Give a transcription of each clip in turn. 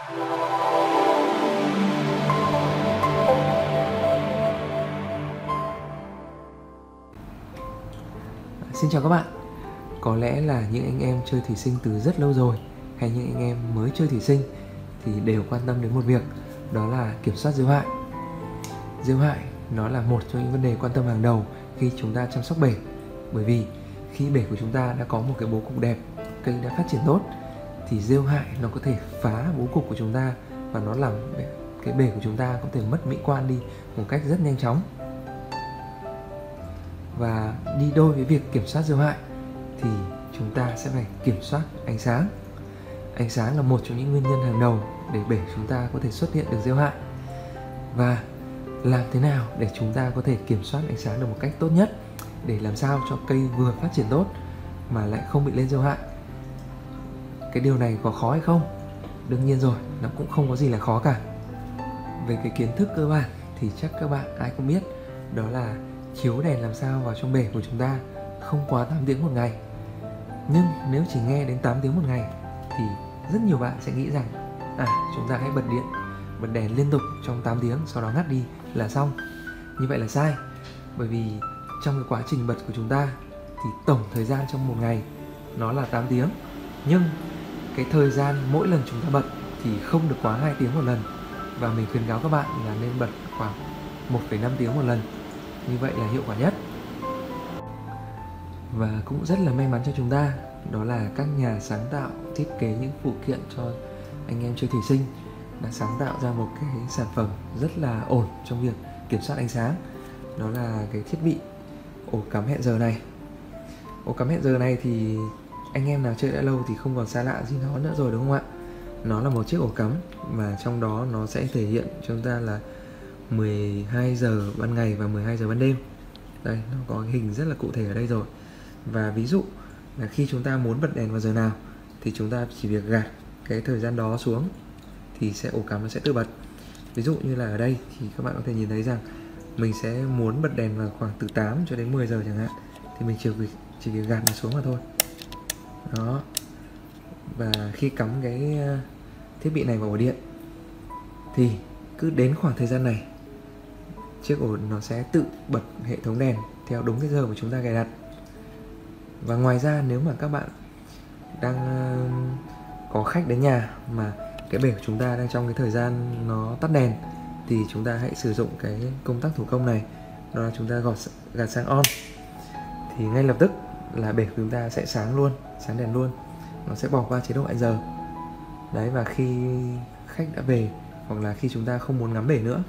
Xin chào các bạn. Có lẽ là những anh em chơi thủy sinh từ rất lâu rồi, hay những anh em mới chơi thủy sinh thì đều quan tâm đến một việc, đó là kiểm soát diêu hại. Diêu hại nó là một trong những vấn đề quan tâm hàng đầu khi chúng ta chăm sóc bể, bởi vì khi bể của chúng ta đã có một cái bố cục đẹp, cây đã phát triển tốt thì diêu hại nó có thể phá bố cục của chúng ta và nó làm cái bể của chúng ta có thể mất mỹ quan đi một cách rất nhanh chóng. Và đi đôi với việc kiểm soát diêu hại thì chúng ta sẽ phải kiểm soát ánh sáng. Ánh sáng là một trong những nguyên nhân hàng đầu để bể chúng ta có thể xuất hiện được diêu hại. Và làm thế nào để chúng ta có thể kiểm soát ánh sáng được một cách tốt nhất, để làm sao cho cây vừa phát triển tốt mà lại không bị lên diêu hại? Cái điều này có khó hay không? Đương nhiên rồi, nó cũng không có gì là khó cả. Về cái kiến thức cơ bản thì chắc các bạn ai cũng biết, đó là chiếu đèn làm sao vào trong bể của chúng ta không quá 8 tiếng một ngày. Nhưng nếu chỉ nghe đến 8 tiếng một ngày thì rất nhiều bạn sẽ nghĩ rằng chúng ta hãy bật đèn liên tục trong 8 tiếng sau đó ngắt đi là xong. Như vậy là sai, bởi vì trong cái quá trình bật của chúng ta thì tổng thời gian trong một ngày nó là 8 tiếng, nhưng cái thời gian mỗi lần chúng ta bật thì không được quá 2 tiếng một lần, và mình khuyến cáo các bạn là nên bật khoảng 1,5 tiếng một lần. Như vậy là hiệu quả nhất. Và cũng rất là may mắn cho chúng ta, đó là các nhà sáng tạo thiết kế những phụ kiện cho anh em chơi thủy sinh đã sáng tạo ra một cái sản phẩm rất là ổn trong việc kiểm soát ánh sáng. Đó là cái thiết bị ổ cắm hẹn giờ này. Ổ cắm hẹn giờ này thì anh em nào chơi đã lâu thì không còn xa lạ gì nó nữa rồi, đúng không ạ? Nó là một chiếc ổ cắm mà trong đó nó sẽ thể hiện chúng ta là 12 giờ ban ngày và 12 giờ ban đêm. Đây, nó có hình rất là cụ thể ở đây rồi. Và ví dụ là khi chúng ta muốn bật đèn vào giờ nào thì chúng ta chỉ việc gạt cái thời gian đó xuống thì sẽ ổ cắm nó sẽ tự bật. Ví dụ như là ở đây thì các bạn có thể nhìn thấy rằng mình sẽ muốn bật đèn vào khoảng từ 8 cho đến 10 giờ chẳng hạn, thì mình chỉ việc gạt nó xuống mà thôi. Đó. Và khi cắm cái thiết bị này vào ổ điện thì cứ đến khoảng thời gian này chiếc ổ nó sẽ tự bật hệ thống đèn theo đúng cái giờ mà chúng ta cài đặt. Và ngoài ra, nếu mà các bạn đang có khách đến nhà mà cái bể của chúng ta đang trong cái thời gian nó tắt đèn thì chúng ta hãy sử dụng cái công tắc thủ công này, đó là chúng ta gạt sang on thì ngay lập tức là bể của chúng ta sẽ sáng luôn, sáng đèn luôn, nó sẽ bỏ qua chế độ hẹn giờ. Đấy, và khi khách đã về hoặc là khi chúng ta không muốn ngắm bể nữa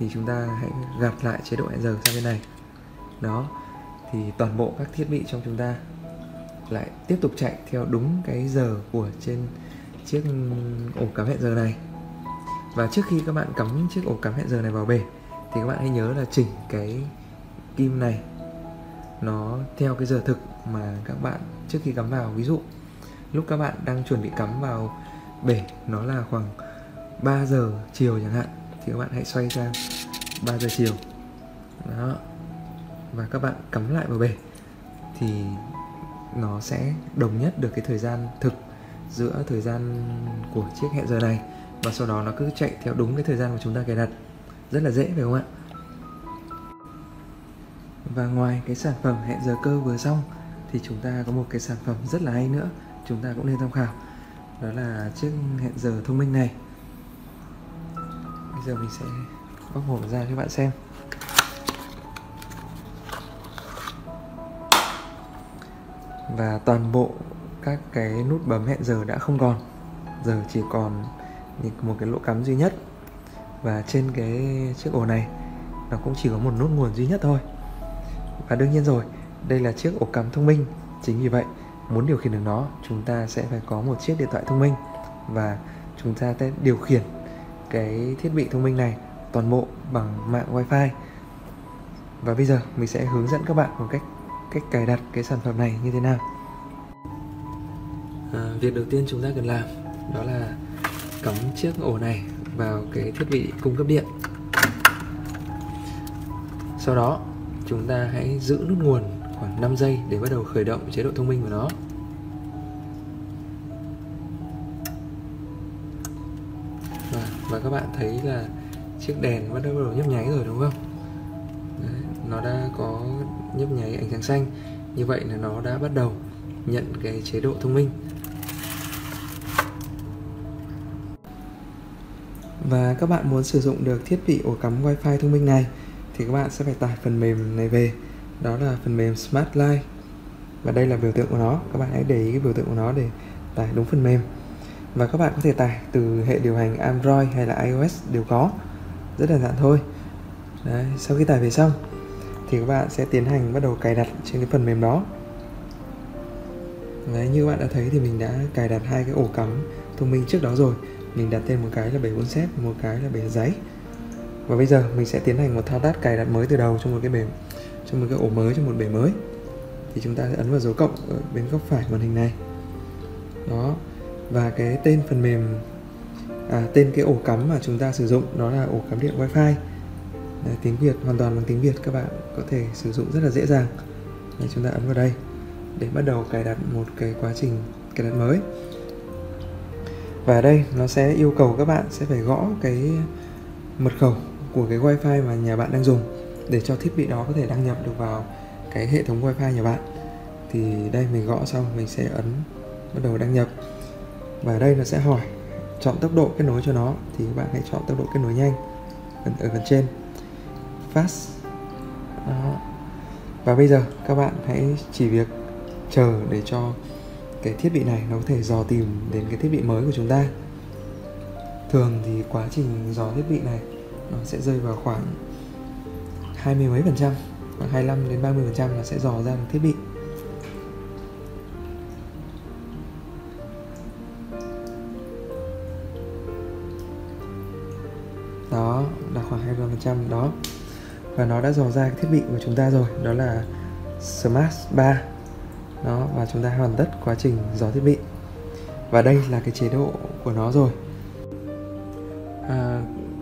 thì chúng ta hãy gạt lại chế độ hẹn giờ sang bên này. Đó, thì toàn bộ các thiết bị trong chúng ta lại tiếp tục chạy theo đúng cái giờ của trên chiếc ổ cắm hẹn giờ này. Và trước khi các bạn cắm chiếc ổ cắm hẹn giờ này vào bể thì các bạn hãy nhớ là chỉnh cái kim này nó theo cái giờ thực mà các bạn trước khi cắm vào. Ví dụ lúc các bạn đang chuẩn bị cắm vào bể nó là khoảng 3 giờ chiều chẳng hạn, thì các bạn hãy xoay sang 3 giờ chiều. Đó. Và các bạn cắm lại vào bể thì nó sẽ đồng nhất được cái thời gian thực giữa thời gian của chiếc hẹn giờ này, và sau đó nó cứ chạy theo đúng cái thời gian mà chúng ta cài đặt. Rất là dễ phải không ạ? Và ngoài cái sản phẩm hẹn giờ cơ vừa xong thì chúng ta có một cái sản phẩm rất là hay nữa, chúng ta cũng nên tham khảo. Đó là chiếc hẹn giờ thông minh này. Bây giờ mình sẽ bóc hộp ra cho các bạn xem. Và toàn bộ các cái nút bấm hẹn giờ đã không còn, giờ chỉ còn một cái lỗ cắm duy nhất. Và trên cái chiếc ổ này nó cũng chỉ có một nút nguồn duy nhất thôi. Và đương nhiên rồi, đây là chiếc ổ cắm thông minh. Chính vì vậy, muốn điều khiển được nó, chúng ta sẽ phải có một chiếc điện thoại thông minh, và chúng ta sẽ điều khiển cái thiết bị thông minh này toàn bộ bằng mạng wifi. Và bây giờ mình sẽ hướng dẫn các bạn một cách cài đặt cái sản phẩm này như thế nào. Việc đầu tiên chúng ta cần làm đó là cắm chiếc ổ này vào cái thiết bị cung cấp điện. Sau đó chúng ta hãy giữ nút nguồn khoảng 5 giây để bắt đầu khởi động chế độ thông minh của nó. Và các bạn thấy là chiếc đèn bắt đầu nhấp nháy rồi đúng không? Đấy, nó đã có nhấp nháy ánh sáng xanh. Như vậy là nó đã bắt đầu nhận cái chế độ thông minh. Và các bạn muốn sử dụng được thiết bị ổ cắm wifi thông minh này thì các bạn sẽ phải tải phần mềm này về. Đó là phần mềm Smart Life. Và đây là biểu tượng của nó. Các bạn hãy để ý cái biểu tượng của nó để tải đúng phần mềm. Và các bạn có thể tải từ hệ điều hành Android hay là iOS đều có. Rất đơn giản thôi. Đấy, sau khi tải về xong thì các bạn sẽ tiến hành bắt đầu cài đặt trên cái phần mềm đó. Đấy, như các bạn đã thấy thì mình đã cài đặt hai cái ổ cắm thông minh trước đó rồi. Mình đặt tên một cái là 747, một cái là 7 giấy. Và bây giờ mình sẽ tiến hành một thao tác cài đặt mới từ đầu trong một cái ổ mới, trong một bể mới. Thì chúng ta sẽ ấn vào dấu cộng ở bên góc phải màn hình này. Đó. Và cái tên phần mềm, tên cái ổ cắm mà chúng ta sử dụng đó là ổ cắm điện wifi. Đấy, tiếng Việt, hoàn toàn bằng tiếng Việt, các bạn có thể sử dụng rất là dễ dàng. Đấy, chúng ta ấn vào đây để bắt đầu cài đặt một cái quá trình cài đặt mới. Và ở đây nó sẽ yêu cầu các bạn sẽ phải gõ cái mật khẩu của cái wifi mà nhà bạn đang dùng để cho thiết bị đó có thể đăng nhập được vào cái hệ thống wifi nhà bạn. Thì đây mình gõ xong mình sẽ ấn bắt đầu đăng nhập. Và ở đây nó sẽ hỏi chọn tốc độ kết nối cho nó, thì các bạn hãy chọn tốc độ kết nối nhanh ở phần trên, fast. Đó. Và bây giờ các bạn hãy chỉ việc chờ để cho cái thiết bị này nó có thể dò tìm đến cái thiết bị mới của chúng ta. Thường thì quá trình dò thiết bị này nó sẽ rơi vào khoảng 20 mấy %, khoảng 25 đến 30% là sẽ dò ra được thiết bị. Đó là khoảng 25% đó. Và nó đã dò ra cái thiết bị của chúng ta rồi, đó là Smart 3. Đó, và chúng ta hoàn tất quá trình dò thiết bị. Và đây là cái chế độ của nó rồi.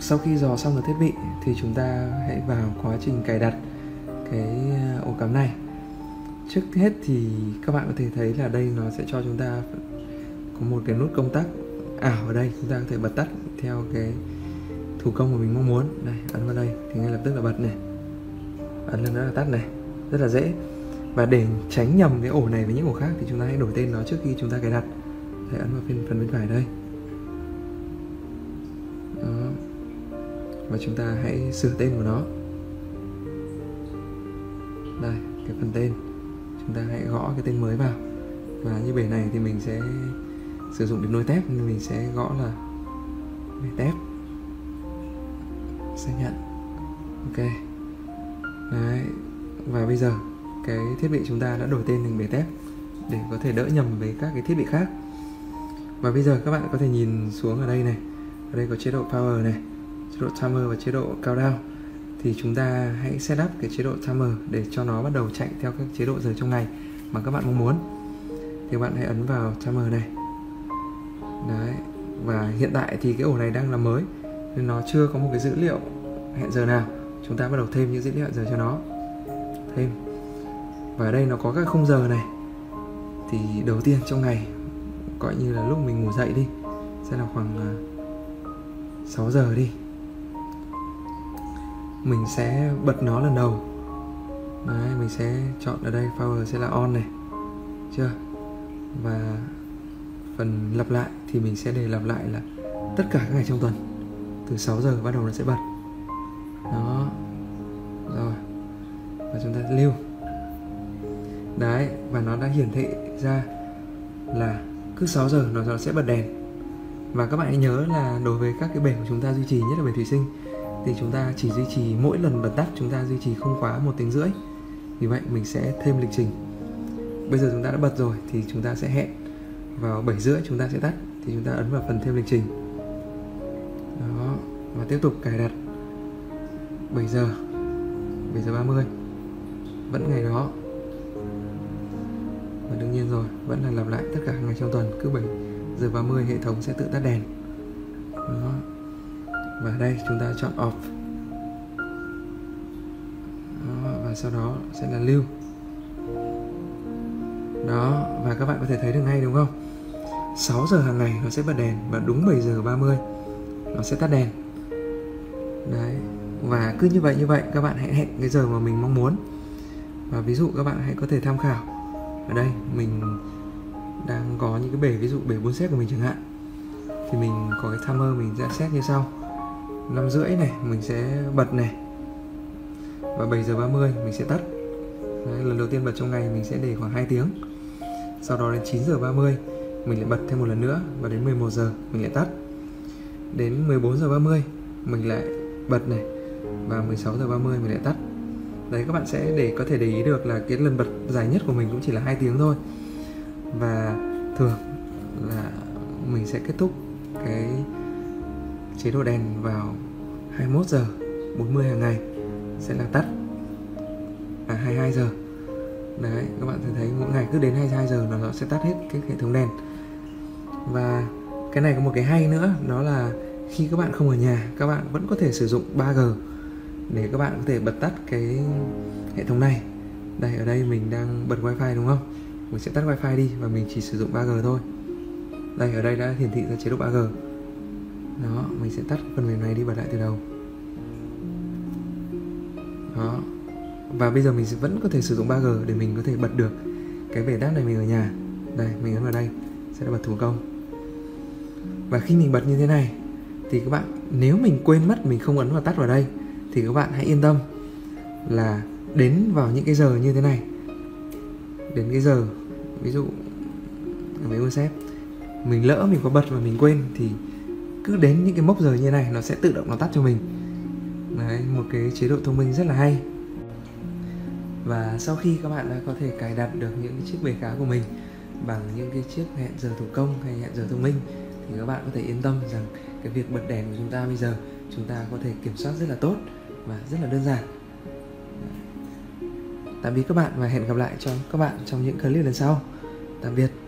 Sau khi dò xong được thiết bị thì chúng ta hãy vào quá trình cài đặt cái ổ cắm này. Trước hết thì các bạn có thể thấy là đây nó sẽ cho chúng ta có một cái nút công tắc ảo ở đây. Chúng ta có thể bật tắt theo cái thủ công mà mình mong muốn. Đây, ấn vào đây thì ngay lập tức là bật này. Ấn lần nữa là tắt này. Rất là dễ. Và để tránh nhầm cái ổ này với những ổ khác thì chúng ta hãy đổi tên nó trước khi chúng ta cài đặt. Hãy ấn vào phần bên phải đây. Đó. Và chúng ta hãy sửa tên của nó. Đây, cái phần tên. Chúng ta hãy gõ cái tên mới vào. Và như bể này thì mình sẽ sử dụng đến nối tép nên mình sẽ gõ là tép. Xác nhận. Ok. Đấy. Và bây giờ cái thiết bị chúng ta đã đổi tên thành bể tép để có thể đỡ nhầm với các cái thiết bị khác. Và bây giờ các bạn có thể nhìn xuống ở đây này. Ở đây có chế độ power này, chế độ timer và chế độ countdown. Thì chúng ta hãy setup cái chế độ timer để cho nó bắt đầu chạy theo các chế độ giờ trong ngày mà các bạn mong muốn. Thì bạn hãy ấn vào timer này. Đấy. Và hiện tại thì cái ổ này đang là mới nên nó chưa có một cái dữ liệu hẹn giờ nào. Chúng ta bắt đầu thêm những dữ liệu hẹn giờ cho nó. Thêm. Và ở đây nó có các khung giờ này. Thì đầu tiên trong ngày, gọi như là lúc mình ngủ dậy đi, sẽ là khoảng 6 giờ đi. Mình sẽ bật nó lần đầu. Đấy, mình sẽ chọn ở đây power sẽ là on này. Chưa? Và phần lặp lại thì mình sẽ để lặp lại là tất cả các ngày trong tuần. Từ 6 giờ bắt đầu nó sẽ bật. Đó. Rồi. Và chúng ta lưu. Đấy, và nó đã hiển thị ra là cứ 6 giờ nó sẽ bật đèn. Và các bạn hãy nhớ là đối với các cái bể của chúng ta duy trì, nhất là bể thủy sinh, thì chúng ta chỉ duy trì mỗi lần bật tắt chúng ta duy trì không quá 1,5 tiếng. Vì vậy mình sẽ thêm lịch trình. Bây giờ chúng ta đã bật rồi thì chúng ta sẽ hẹn vào 7:30 chúng ta sẽ tắt. Thì chúng ta ấn vào phần thêm lịch trình. Đó, và tiếp tục cài đặt 7 giờ 30. Vẫn ngày đó. Và đương nhiên rồi, vẫn là lặp lại tất cả ngày trong tuần. Cứ 7 giờ 30 hệ thống sẽ tự tắt đèn. Đó. Và đây chúng ta chọn off. Đó. Và sau đó sẽ là lưu. Đó, và các bạn có thể thấy được ngay đúng không? 6 giờ hàng ngày nó sẽ bật đèn. Và đúng 7 giờ 30 nó sẽ tắt đèn. Đấy. Và cứ như vậy các bạn hãy hẹn cái giờ mà mình mong muốn. Và ví dụ các bạn hãy có thể tham khảo. Ở đây mình đang có những cái bể, ví dụ bể 4 set của mình chẳng hạn, thì mình có cái timer mình sẽ set như sau: 5:30 này mình sẽ bật này, và 7:30 mình sẽ tắt. Đấy, lần đầu tiên bật trong ngày mình sẽ để khoảng 2 tiếng. Sau đó đến 9:30 mình lại bật thêm một lần nữa, và đến 11 giờ mình lại tắt. Đến 14:30 mình lại bật này, và 16:30 mình lại tắt. Đấy, các bạn sẽ để có thể để ý được là cái lần bật dài nhất của mình cũng chỉ là 2 tiếng thôi. Và thường là mình sẽ kết thúc cái chế độ đèn vào 21:40 hàng ngày sẽ là tắt, à 22 giờ. Đấy, các bạn thấy mỗi ngày cứ đến 22 giờ nó sẽ tắt hết cái hệ thống đèn. Và cái này có một cái hay nữa, đó là khi các bạn không ở nhà, các bạn vẫn có thể sử dụng 3G để các bạn có thể bật tắt cái hệ thống này. Đây, ở đây mình đang bật wifi đúng không? Mình sẽ tắt wifi đi và mình chỉ sử dụng 3G thôi. Đây, ở đây đã hiển thị ra chế độ 3G. Đó, mình sẽ tắt phần mềm này đi, bật lại từ đầu. Đó. Và bây giờ mình vẫn có thể sử dụng 3G để mình có thể bật được cái bể tắt này mình ở nhà. Đây, mình ấn vào đây sẽ bật thủ công. Và khi mình bật như thế này thì các bạn, nếu mình quên mất mình không ấn vào tắt vào đây, thì các bạn hãy yên tâm là đến vào những cái giờ như thế này, đến cái giờ ví dụ với concept mình lỡ mình có bật và mình quên, thì cứ đến những cái mốc giờ như thế này nó sẽ tự động nó tắt cho mình. Đấy, một cái chế độ thông minh rất là hay. Và sau khi các bạn đã có thể cài đặt được những chiếc bể cá của mình bằng những cái chiếc hẹn giờ thủ công hay hẹn giờ thông minh, thì các bạn có thể yên tâm rằng cái việc bật đèn của chúng ta bây giờ chúng ta có thể kiểm soát rất là tốt và rất là đơn giản. Tạm biệt các bạn và hẹn gặp lại các bạn trong những clip lần sau. Tạm biệt.